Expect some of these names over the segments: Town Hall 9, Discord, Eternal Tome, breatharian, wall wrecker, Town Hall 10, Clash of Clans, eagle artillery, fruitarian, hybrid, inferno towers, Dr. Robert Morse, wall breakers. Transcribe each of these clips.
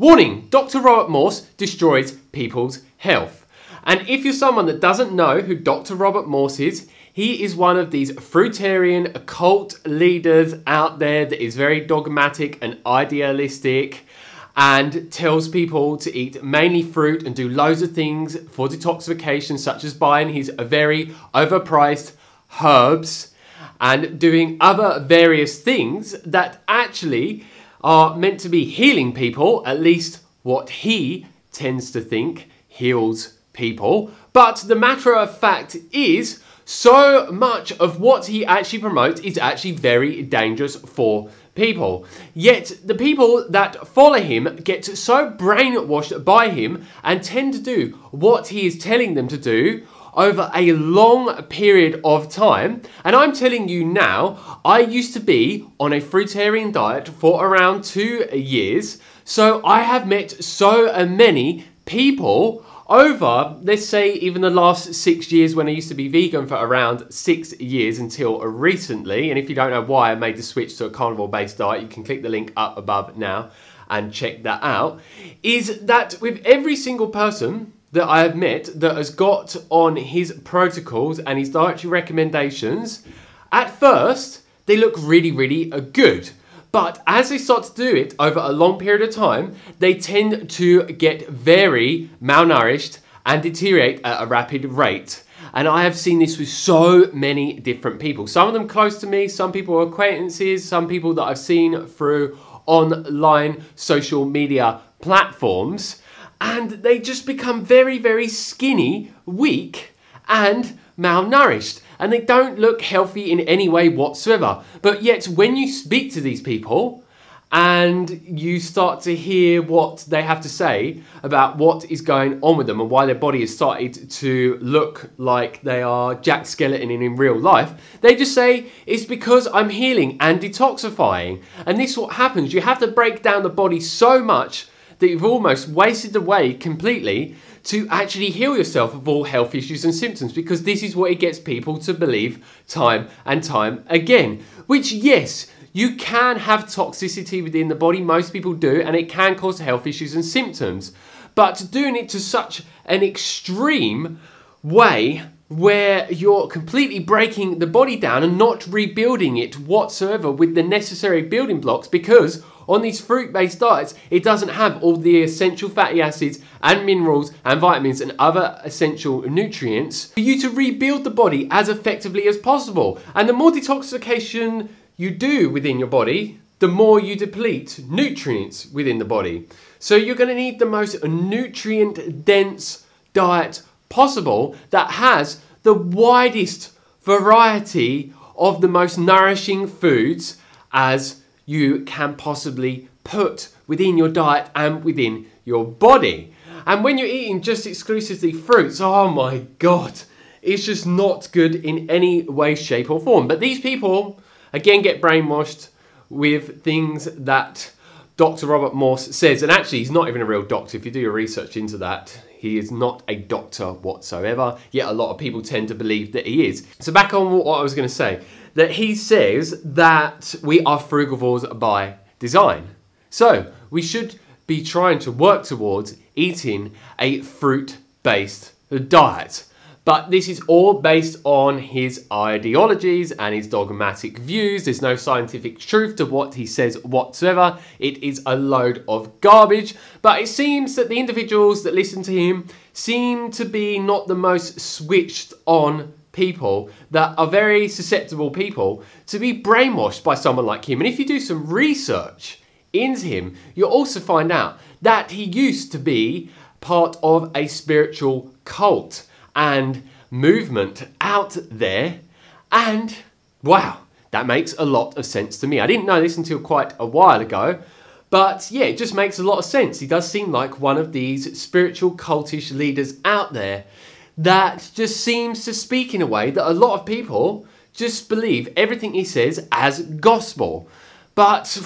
Warning, Dr. Robert Morse destroys people's health. And if you're someone that doesn't know who Dr. Robert Morse is, he is one of these fruitarian occult leaders out there that is very dogmatic and idealistic and tells people to eat mainly fruit and do loads of things for detoxification, such as buying his very overpriced herbs and doing other various things that actually are meant to be healing people, at least what he tends to think heals people. But the matter of fact is, so much of what he actually promotes is actually very dangerous for people. Yet the people that follow him get so brainwashed by him and tend to do what he is telling them to do over a long period of time. And I'm telling you now, I used to be on a fruitarian diet for around 2 years. So I have met so many people over, let's say, even the last 6 years, when I used to be vegan for around 6 years until recently. And if you don't know why I made the switch to a carnivore-based diet, you can click the link up above now and check that out, is that with every single person that I have met that has got on his protocols and his dietary recommendations, at first, they look really, really good. But as they start to do it over a long period of time, they tend to get very malnourished and deteriorate at a rapid rate. And I have seen this with so many different people. Some of them close to me, some people are acquaintances, some people that I've seen through online social media platforms. And they just become very, very skinny, weak, and malnourished. And they don't look healthy in any way whatsoever. But yet, when you speak to these people and you start to hear what they have to say about what is going on with them and why their body has started to look like they are Jack Skeleton in real life, they just say, it's because I'm healing and detoxifying. And this is what happens. You have to break down the body so much that you've almost wasted away completely to actually heal yourself of all health issues and symptoms, because this is what it gets people to believe time and time again. Which, yes, you can have toxicity within the body, most people do, and it can cause health issues and symptoms. But doing it to such an extreme way where you're completely breaking the body down and not rebuilding it whatsoever with the necessary building blocks, because on these fruit-based diets, it doesn't have all the essential fatty acids and minerals and vitamins and other essential nutrients for you to rebuild the body as effectively as possible. And the more detoxification you do within your body, the more you deplete nutrients within the body. So you're going to need the most nutrient-dense diet possible that has the widest variety of the most nourishing foods as you can possibly put within your diet and within your body. And when you're eating just exclusively fruits, oh my God, it's just not good in any way, shape or form. But these people, again, get brainwashed with things that Dr. Robert Morse says. And actually, he's not even a real doctor. If you do your research into that, he is not a doctor whatsoever, yet a lot of people tend to believe that he is. So back on what I was going to say, that he says that we are frugivores by design. So we should be trying to work towards eating a fruit-based diet. But this is all based on his ideologies and his dogmatic views. There's no scientific truth to what he says whatsoever. It is a load of garbage. But it seems that the individuals that listen to him seem to be not the most switched on people, that are very susceptible people to be brainwashed by someone like him. And if you do some research into him, you'll also find out that he used to be part of a spiritual cult and movement out there, and wow, that makes a lot of sense to me. I didn't know this until quite a while ago, but yeah, it just makes a lot of sense. He does seem like one of these spiritual cultish leaders out there that just seems to speak in a way that a lot of people just believe everything he says as gospel. But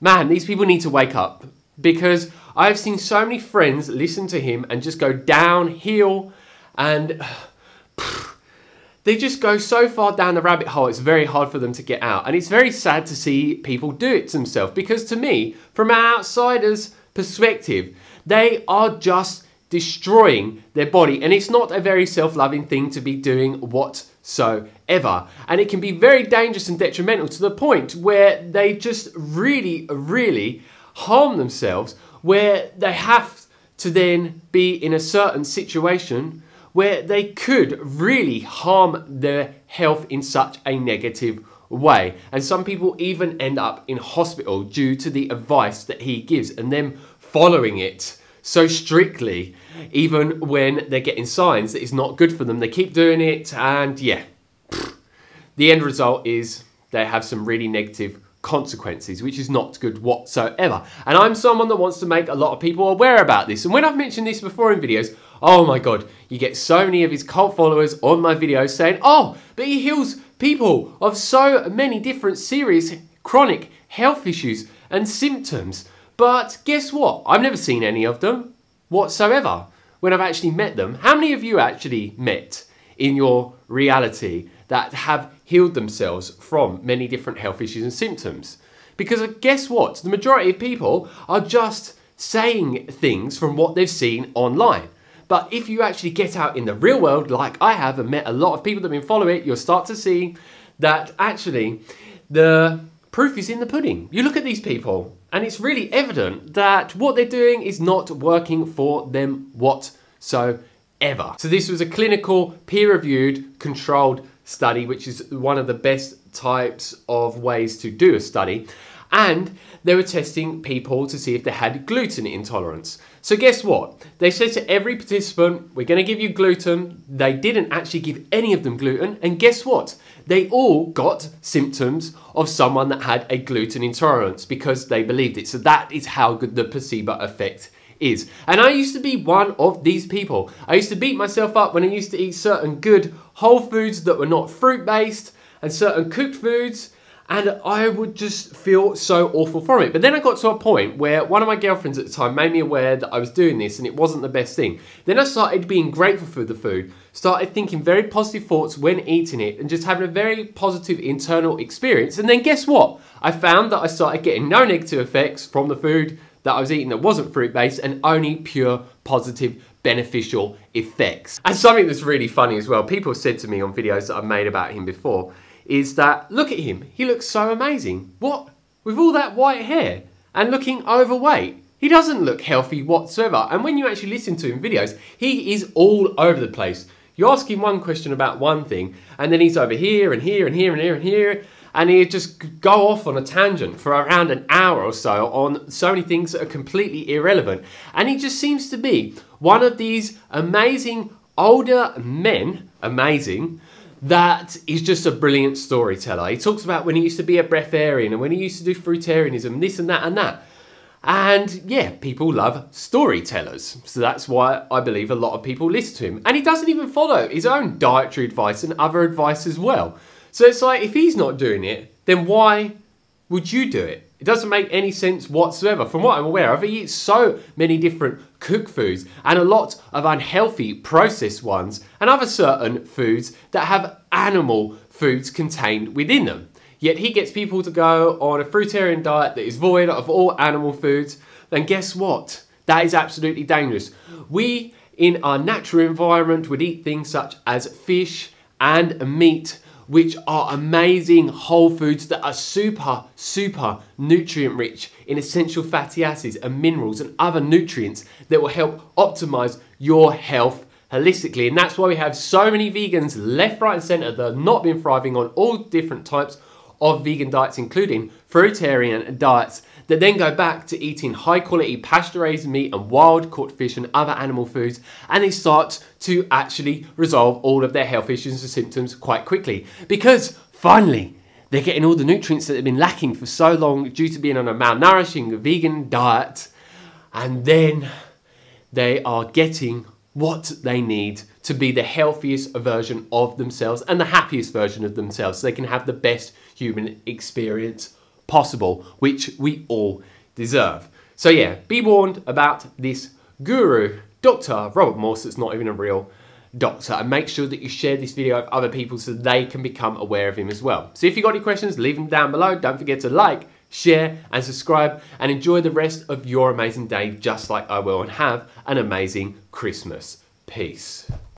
man, these people need to wake up, because I've seen so many friends listen to him and just go downhill. And they just go so far down the rabbit hole, it's very hard for them to get out. And it's very sad to see people do it to themselves, because to me, from an outsider's perspective. They are just destroying their body, and it's not a very self-loving thing to be doing whatsoever. And it can be very dangerous and detrimental, to the point where they just really harm themselves, where they have to then be in a certain situation where they could really harm their health in such a negative way. And some people even end up in hospital due to the advice that he gives and them following it so strictly, even when they're getting signs that it's not good for them. They keep doing it, and yeah, the end result is they have some really negative consequences, which is not good whatsoever. And I'm someone that wants to make a lot of people aware about this. And when I've mentioned this before in videos, oh my God, you get so many of his cult followers on my videos saying, oh, but he heals people of so many different serious chronic health issues and symptoms. But guess what? I've never seen any of them whatsoever when I've actually met them. How many of you actually met in your reality that have healed themselves from many different health issues and symptoms? Because guess what? The majority of people are just saying things from what they've seen online. But if you actually get out in the real world, like I have, and met a lot of people that have been following it, you'll start to see that actually the proof is in the pudding. You look at these people, and it's really evident that what they're doing is not working for them whatsoever. So this was a clinical, peer-reviewed, controlled study, which is one of the best types of ways to do a study. And they were testing people to see if they had gluten intolerance. So guess what? They said to every participant, we're going to give you gluten. They didn't actually give any of them gluten. And guess what? They all got symptoms of someone that had a gluten intolerance because they believed it. So that is how good the placebo effect is. And I used to be one of these people. I used to beat myself up when I used to eat certain good whole foods that were not fruit-based and certain cooked foods. And I would just feel so awful from it. But then I got to a point where one of my girlfriends at the time made me aware that I was doing this and it wasn't the best thing. Then I started being grateful for the food, started thinking very positive thoughts when eating it, and just having a very positive internal experience. And then guess what? I found that I started getting no negative effects from the food that I was eating that wasn't fruit-based, and only pure positive beneficial effects. And something that's really funny as well, people have said to me on videos that I've made about him before, is that, look at him, he looks so amazing. What? With all that white hair and looking overweight, he doesn't look healthy whatsoever. And when you actually listen to him in videos, he is all over the place. You ask him one question about one thing, and then he's over here and here and here and here and here, and he'd just go off on a tangent for around an hour or so on so many things that are completely irrelevant. And he just seems to be one of these amazing older men, amazing, that is just a brilliant storyteller. He talks about when he used to be a breatharian and when he used to do fruitarianism, this and that and that. And yeah, people love storytellers. So that's why I believe a lot of people listen to him. And he doesn't even follow his own dietary advice and other advice as well. So it's like, if he's not doing it, then why would you do it? It doesn't make any sense whatsoever. From what I'm aware of, he eats so many different cooked foods and a lot of unhealthy processed ones and other certain foods that have animal foods contained within them. Yet he gets people to go on a fruitarian diet that is void of all animal foods. Then guess what? That is absolutely dangerous. We, in our natural environment, would eat things such as fish and meat, which are amazing whole foods that are super nutrient rich in essential fatty acids and minerals and other nutrients that will help optimize your health holistically. And that's why we have so many vegans left, right and center that have not been thriving on all different types of vegan diets, including fruitarian diets, that then go back to eating high quality pasture raised meat and wild caught fish and other animal foods, and they start to actually resolve all of their health issues and symptoms quite quickly, because finally they're getting all the nutrients that they've been lacking for so long due to being on a malnourishing vegan diet, and then they are getting what they need to be the healthiest version of themselves and the happiest version of themselves, so they can have the best human experience possible, which we all deserve. So yeah, be warned about this guru, Dr. Robert Morse, that's not even a real doctor, and make sure that you share this video with other people so they can become aware of him as well. So if you've got any questions, leave them down below. Don't forget to like, share and subscribe, and enjoy the rest of your amazing day, just like I will, and have an amazing Christmas. Peace.